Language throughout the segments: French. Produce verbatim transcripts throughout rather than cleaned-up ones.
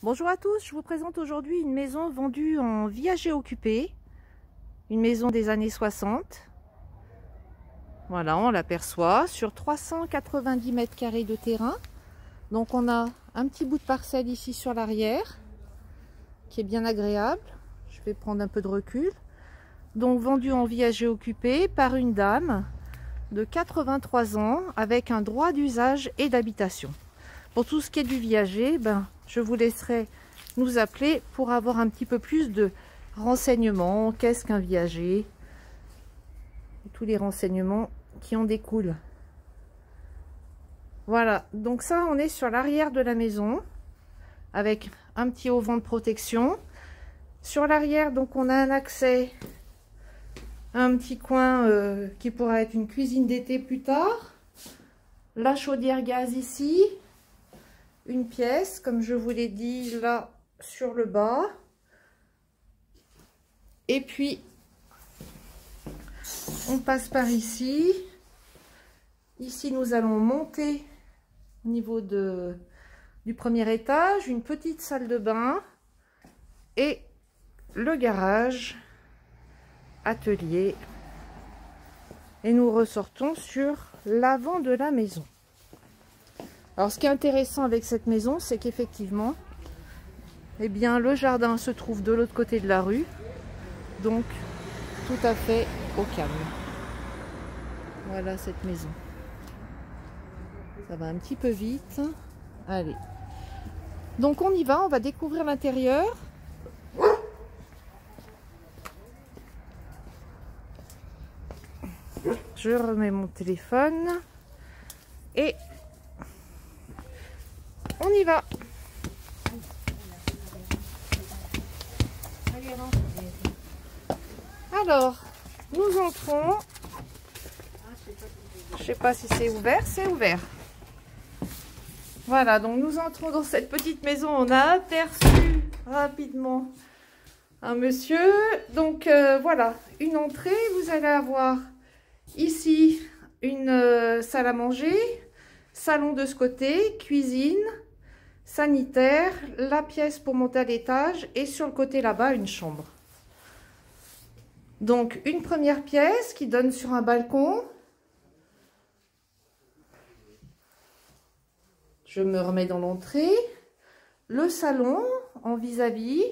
Bonjour à tous, je vous présente aujourd'hui une maison vendue en viager occupé, une maison des années soixante. Voilà, on l'aperçoit sur trois cent quatre-vingt-dix mètres carrés de terrain. Donc on a un petit bout de parcelle ici sur l'arrière, qui est bien agréable. Je vais prendre un peu de recul. Donc vendue en viager occupé par une dame de quatre-vingt-trois ans avec un droit d'usage et d'habitation. Pour tout ce qui est du viager, ben, je vous laisserai nous appeler pour avoir un petit peu plus de renseignements. Qu'est-ce qu'un viager? Tous les renseignements qui en découlent. Voilà, donc ça, on est sur l'arrière de la maison avec un petit auvent de protection. Sur l'arrière, donc on a un accès, un petit coin euh, qui pourra être une cuisine d'été plus tard. La chaudière gaz ici. Une pièce, comme je vous l'ai dit, là, sur le bas. Et puis, on passe par ici. Ici, nous allons monter au niveau de, du premier étage, une petite salle de bain et le garage, atelier. Et nous ressortons sur l'avant de la maison. Alors ce qui est intéressant avec cette maison, c'est qu'effectivement, eh bien, le jardin se trouve de l'autre côté de la rue, donc tout à fait au calme. Voilà cette maison. Ça va un petit peu vite. Allez. Donc on y va, on va découvrir l'intérieur. Je remets mon téléphone et on y va. Alors, nous entrons. Je ne sais pas si c'est ouvert, c'est ouvert. Voilà, donc nous entrons dans cette petite maison. On a aperçu rapidement un monsieur. Donc euh, voilà, une entrée. Vous allez avoir ici une euh, salle à manger, salon de ce côté, cuisine, sanitaire, la pièce pour monter à l'étage et sur le côté là-bas une chambre. Donc une première pièce qui donne sur un balcon. Je me remets dans l'entrée. Le salon en vis-à-vis.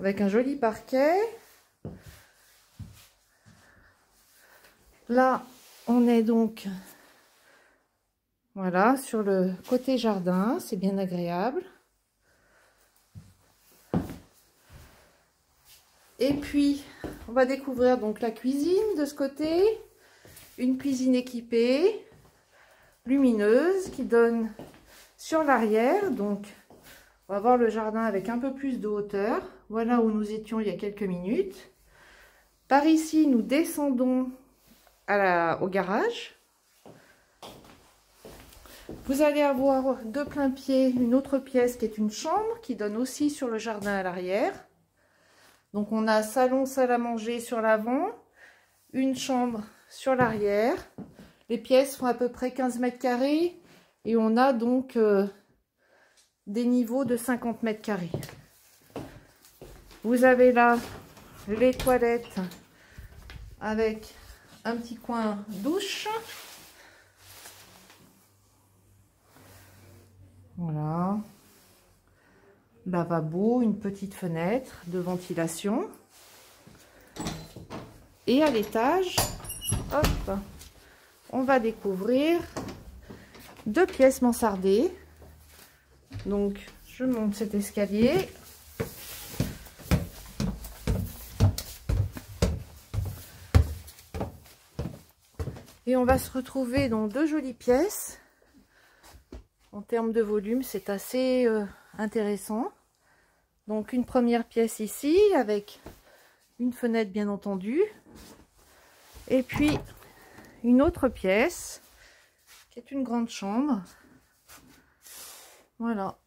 Avec un joli parquet. Là, on est donc... Voilà, sur le côté jardin, c'est bien agréable. Et puis, on va découvrir donc la cuisine de ce côté. Une cuisine équipée, lumineuse, qui donne sur l'arrière. Donc, on va voir le jardin avec un peu plus de hauteur. Voilà où nous étions il y a quelques minutes. Par ici, nous descendons à la, au garage. Vous allez avoir de plein pied une autre pièce qui est une chambre qui donne aussi sur le jardin à l'arrière. Donc on a salon, salle à manger sur l'avant, une chambre sur l'arrière. Les pièces font à peu près quinze mètres carrés et on a donc euh, des niveaux de cinquante mètres carrés. Vous avez là les toilettes avec un petit coin douche. Voilà, lavabo, une petite fenêtre de ventilation. Et à l'étage, hop, on va découvrir deux pièces mansardées. Donc, je monte cet escalier. Et on va se retrouver dans deux jolies pièces. En termes de volume, c'est assez euh, intéressant. Donc une première pièce ici, avec une fenêtre bien entendu. Et puis une autre pièce, qui est une grande chambre. Voilà.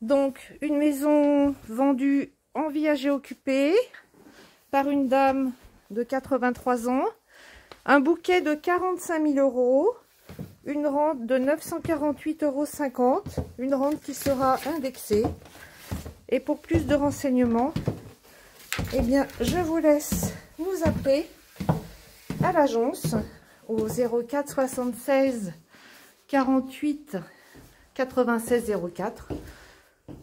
Donc une maison vendue en viager occupé par une dame de quatre-vingt-trois ans, un bouquet de quarante-cinq mille euros, une rente de neuf cent quarante-huit euros cinquante, une rente qui sera indexée. Et pour plus de renseignements, eh bien, je vous laisse nous appeler à l'agence au zéro quatre soixante-seize quarante-huit quatre-vingt-seize zéro quatre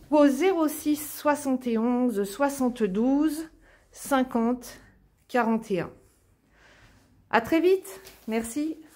ou au zéro six soixante et onze soixante-douze cinquante quarante et un. À très vite, merci.